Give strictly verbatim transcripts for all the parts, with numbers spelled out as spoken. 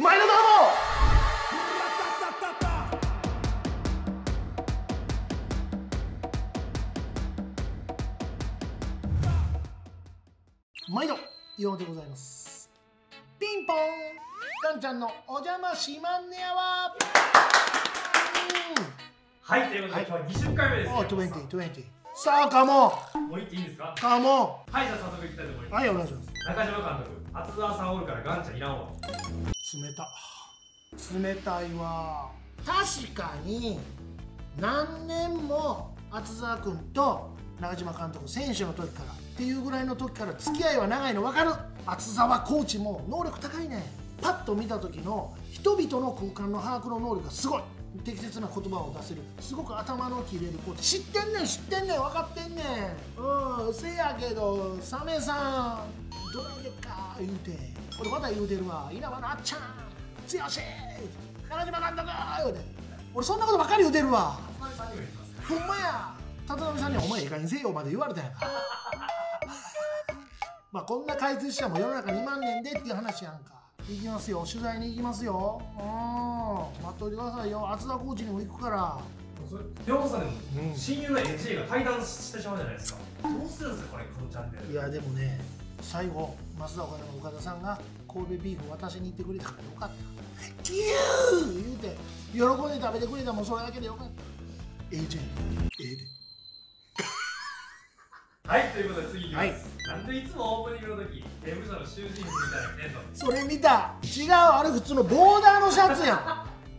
前田頼もう。毎度ようでございます。ピンポンガンちゃんのお邪魔しまんねやわ。はい、ということで今日はにじゅっかいめです。おにじゅう、にじゅうさあ、カモンもう行っていいんですか。カモン、はい、じゃあ早速行きたいと思います。はい、お願いします。中島監督、厚澤さんおるからガンちゃんいらんわ。冷た冷たいわ。確かに何年も厚澤君と中島監督、選手の時からっていうぐらいの時から付き合いは長いの分かる。厚澤コーチも能力高いね。パッと見た時の人々の空間の把握の能力がすごい。適切な言葉を出せる、すごく頭の切れるコーチ。知ってんねん知ってんねん分かってんねん。うん、せやけどサメさんどないでっか言うて、これまた言うてるわ。稲葉のあっちゃん強し中島監督言うて、俺そんなことばっかり言うてるわ。ほんまや。立浪さんには「お前ええかげんせよ」まで言われたんやからまあこんな解説者も世の中にまんねんでっていう話やんか。行きますよ、取材に行きますよ。うん、待っといてくださいよ。厚澤コーチにも行くから。両方さんでも親友の エージェー が対談してしまうじゃないですか。どうするんですかこれ、このチャンネル。いやでもね、最後松田岡田の岡田さんが神戸ビーフを渡しに行ってくれたからよかった。「キュー!」言うて喜んで食べてくれたもん。それだけでよかった。 エージェー ええで。はい、ということで次いきます。はい、なんでいつもオープニングの時刑務所の囚人服みたいなの着てんの。それ見た。違う、あれ普通のボーダーのシャツや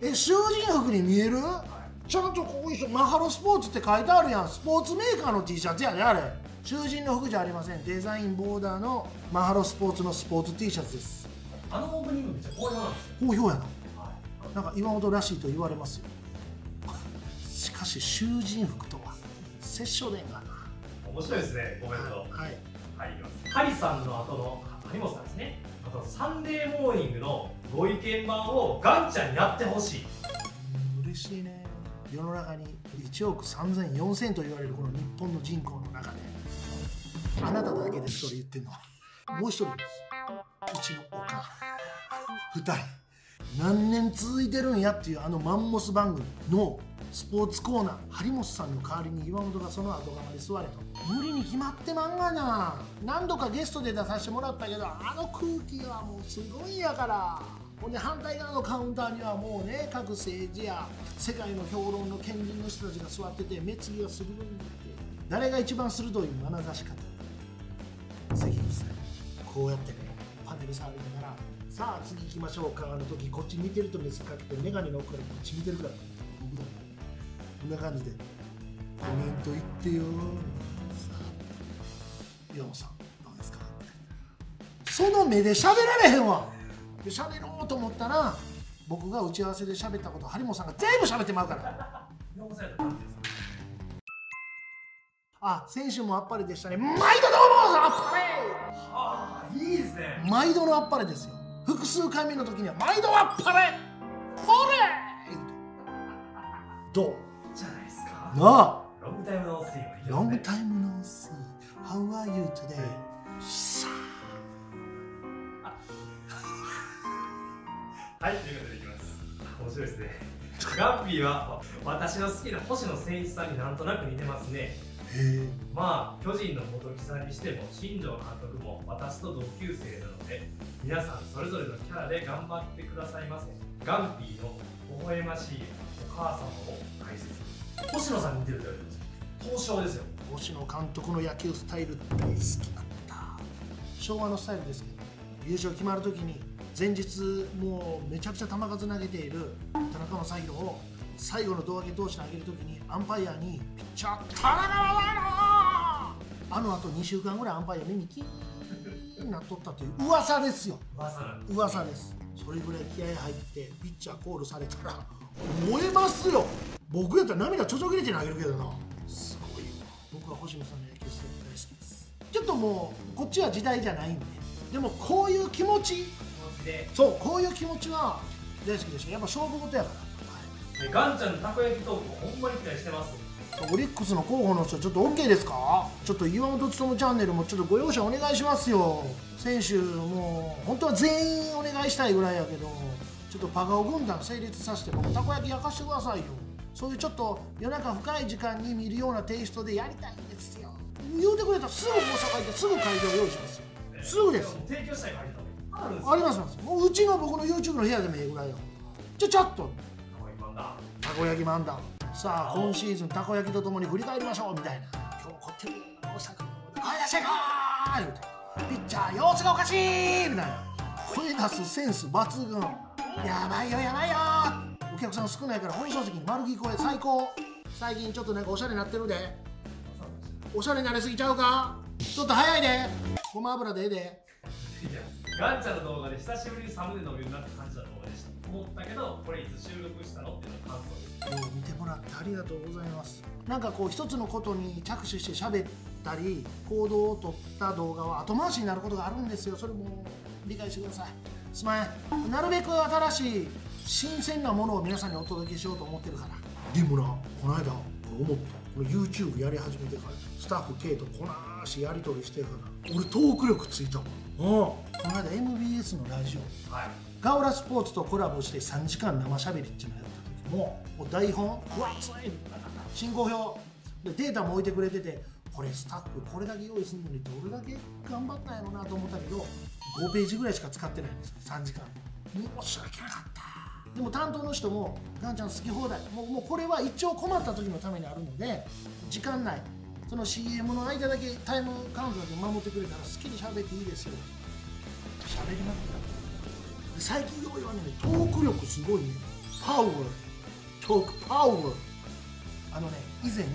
んえ、囚人服に見える、はい、ちゃんとここにマハロスポーツって書いてあるやん。スポーツメーカーの T シャツやで、ね、あれ囚人の服じゃありません。デザインボーダーのマハロスポーツのスポーツ T シャツです。あのオープニングめっちゃ好評なんですよ。好評やな、はい、なんか岩本らしいと言われますよしかし囚人服とは殺生伝がな面白いですね、コメント。はい、はい、ハリさんの後の張本さんですね。あとサンデーモーニングのご意見番をガンちゃんにやってほしい。嬉しいね。世の中にいちおくさんぜんよんせんと言われるこの日本の人口の中で、あなただけでそれ言ってんのはもう一人です。うちのおかん。ふたり。何年続いてるんやっていうあのマンモス番組のスポーツコーナー、張本さんの代わりに岩本がその後釜で座れと。無理に決まってまんがな。何度かゲストで出させてもらったけど、あの空気はもうすごいやから。ほんで反対側のカウンターにはもうね、各政治や世界の評論の賢人の人たちが座ってて、目つきが鋭いんだって。誰が一番鋭い眼差し方、関口さんこうやってね、パネル触りながら「さあ次行きましょうか」あの時こっち見てると目つかけて、眼鏡の奥からこっち見てるから僕だって。こんな感じでコメント言ってよ。さあ岩本さんどうですか。その目で喋られへんわ。で喋ろうと思ったら、僕が打ち合わせで喋ったこと張本さんが全部喋ってまうからあ、選手もあっぱれでしたね。毎度どうもあっぱれ。はあ、いいですね。毎度のあっぱれですよ。複数回目の時には毎度あっぱれこれどうじゃないですか。なあ、ロングタイムノーシー。ロングタイムノーシー。How are you today? さあ。はい、ということでいきます。面白いですね。ガッピーは私の好きな星野誠一さんになんとなく似てますね。へまあ巨人の元木さんにしても新庄監督も私と同級生なので、皆さんそれぞれのキャラで頑張ってくださいませ。ガンピーの微笑ましいお母様を解説。星野さんに似てるって言われてるんですよ。東証ですよ。星野監督の野球スタイル大好きだった。昭和のスタイルですけど、優勝決まるときに前日もうめちゃくちゃ球数投げている田中将大を最後の胴上げ投手に上げるときにアンパイアに「ピッチャー田中はないの!」あのあとにしゅうかんぐらいアンパイア目にキーンなっとったという噂ですよ。噂なんです。噂です。それぐらい気合い入ってピッチャーコールされたら燃えますよ。僕やったら涙ちょちょ切れて投げるけどな。すごいわ。僕は星野さんの野球スタイル大好きです。ちょっともうこっちは時代じゃないんで、でもこういう気持ち、気持ちで、そうこういう気持ちは大好きでしょ。やっぱ勝負事やから。ガンちゃんのたこ焼きトークもほんまに期待してます。オリックスの候補の人ちょっと OK ですか。ちょっと岩本勉チャンネルもちょっとご容赦お願いしますよ。選手もう本当は全員お願いしたいぐらいやけど、ちょっとパガオ軍団成立させて僕たこ焼き焼かしてくださいよ。そういうちょっと夜中深い時間に見るようなテイストでやりたいんですよ。言うてくれたらすぐ大阪行ってすぐ会場用意しますよ。すぐです。提供したい借りたのあるんですか？あります。もううちの僕の YouTube の部屋でもいいぐらいよ。ちょちょっとたこ焼き漫談、さあ今シーズンたこ焼きとともに振り返りましょうみたいな。今日こってり大阪の声出していこう言うて、ピッチャー様子がおかしいみたいな、声出すセンス抜群、やばいよやばいよ、お客さん少ないから本省席に丸聞こえ最高。最近ちょっとなんかおしゃれになってるで。おしゃれになりすぎちゃうか、ちょっと早いで。ごま油でええで。いやガンちゃんの動画で久しぶりにサムネ伸びるなって感じた動画でした思ったけど、これいつ収録したのっていうのが感想です。見てもらってありがとうございます。なんかこう一つのことに着手して喋ったり行動をとった動画は後回しになることがあるんですよ。それも理解してください。すまん。なるべく新しい新鮮なものを皆さんにお届けしようと思ってるから。でもな、この間思った。 YouTube やり始めてからスタッフ K とこなーしやり取りしてから俺トーク力ついたもん。この間 エムビーエス のラジオ、はい、ガオラスポーツとコラボしてさんじかん生しゃべりっていうのやった時もう台本わっつい進行表でデータも置いてくれてて、これスタッフこれだけ用意するのにどれだけ頑張ったんやろうなと思ったけどごページぐらいしか使ってないんですよさんじかん。申し訳なかった。でも担当の人も「ガンちゃん好き放題、もう、もうこれは一応困った時のためにあるので時間内その シーエム の間だけタイムカウントだけ守ってくれたら好きに喋っていいですよ」喋りまくった。最近よう言わねえトーク力すごいね。パワートークパワー。あのね以前、はい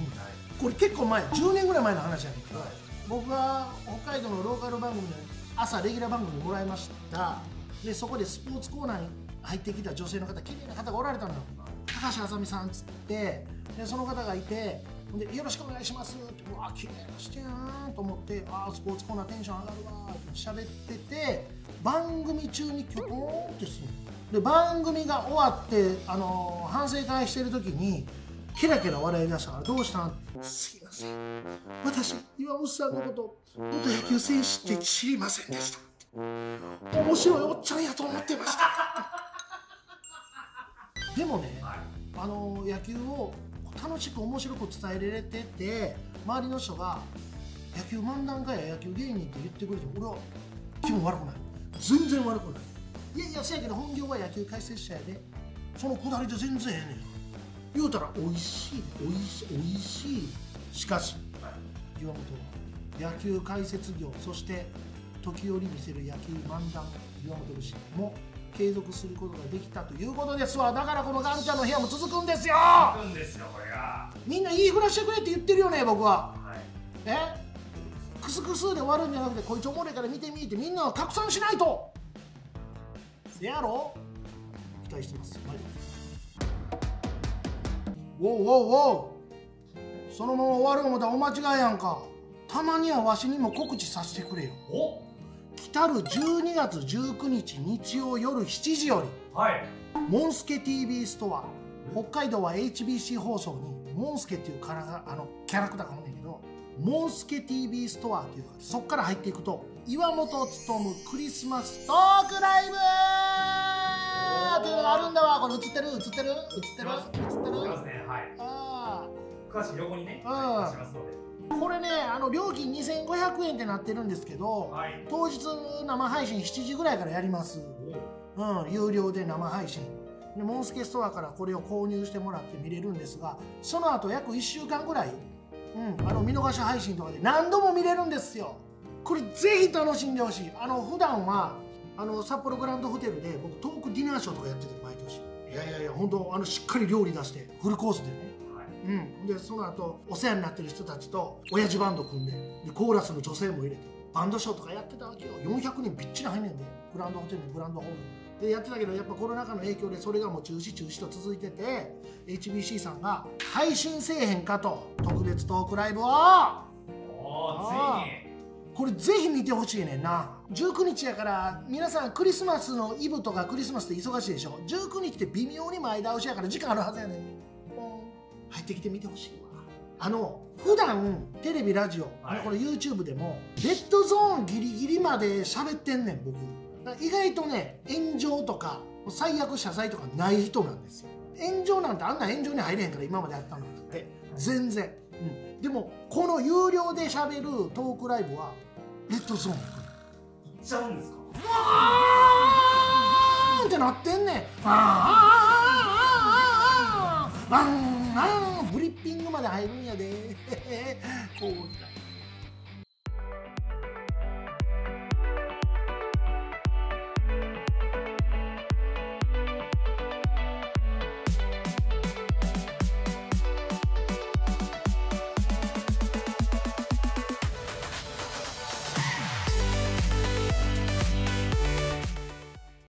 これ結構前、じゅうねんぐらい前の話やねんけど、はい、僕が北海道のローカル番組の朝レギュラー番組もらいました。でそこでスポーツコーナーに入ってきた女性の方、綺麗な方がおられたのよ。高橋あさみさんっつって、でその方がいてで「よろしくお願いします」って「うわ綺麗なしてやん」と思って「あスポーツコーナーテンション上がるわ」って喋ってて、番組中にキョコーンってするで、番組が終わって、あのー、反省会してる時にケラケラ笑い出したから、どうしたん？すいません。私、岩本さんのこと、元野球選手って知りませんでした。面白いおっちゃんやと思ってました。でもね、あの、野球を楽しく面白く伝えられてて、周りの人が、野球漫談家や野球芸人って言ってくれても、俺は気分悪くない。全然悪くない。いやいや、せやけど本業は野球解説者やで、そのこだわりで全然ええねん。言うたら美味しい美味しい美味しい。しかし岩本は野球解説業、そして時折見せる野球漫談岩本節も継続することができたということですわ。だからこのガンちゃんの部屋も続くんですよ。続くんですよ。これがみんな言いふらしてくれって言ってるよね僕は、はい、えクスクスで終わるんじゃなくて、こいつおもろいから見てみてみんなは拡散しないとせやろ。期待してます。おうおうおう、そのまま終わる思ったらお間違いやんか。たまにはわしにも告知させてくれよ。お来たるじゅうにがつじゅうくにち日曜夜しちじより、はい、モンスケ ティーブイ ストア、北海道は エイチビーシー 放送にモンスケっていうキャラクターがあるんだけど、モンスケ ティーブイ ストアっていうか、そっから入っていくと岩本勉クリスマストークライブっていうのがあるんだわ。これ映ってる映ってる映ってる映ってる映ってますね。はい、ああ詳しい横にねしますので、これねあの料金にせんごひゃくえんってなってるんですけど、はい、当日生配信しちじぐらいからやります。うん、有料で生配信でモンスケストアからこれを購入してもらって見れるんですが、その後約いっしゅうかんぐらい、うん、あの見逃し配信とかで何度も見れるんですよ。これぜひ楽しんでほしい。あの普段はあの札幌グランドホテルで僕トークディナーショーとかやってて毎年、いやいやいや本当あのしっかり料理出してフルコースでね、はい、うんでその後お世話になってる人たちと親父バンド組んで、でコーラスの女性も入れてバンドショーとかやってたわけよ。よんひゃくにんびっちり入んねんでグランドホテルのグランドホールでやってたけど、やっぱコロナ禍の影響でそれがもう中止中止と続いてて、 エイチビーシー さんが配信せえへんかと特別トークライブをおついに、これぜひ見てほしいねんな。じゅうくにちやから皆さんクリスマスのイブとかクリスマスって忙しいでしょ。じゅうくにちって微妙に前倒しやから時間あるはずやねん。入ってきて見てほしいわ。あの普段テレビラジオ、はい、これ YouTube でもレッドゾーンギリギリまで喋ってんねん僕。だから意外とね炎上とか最悪謝罪とかない人なんですよ。炎上なんてあんな炎上に入れへんから、今までやったのって全然、うん、でもこの有料でしゃべるトークライブはレッドゾーン行っちゃうんですか。うわーってなってんねん。あーあーあーあーあーあーあーブリッピングまで入るんやで。こう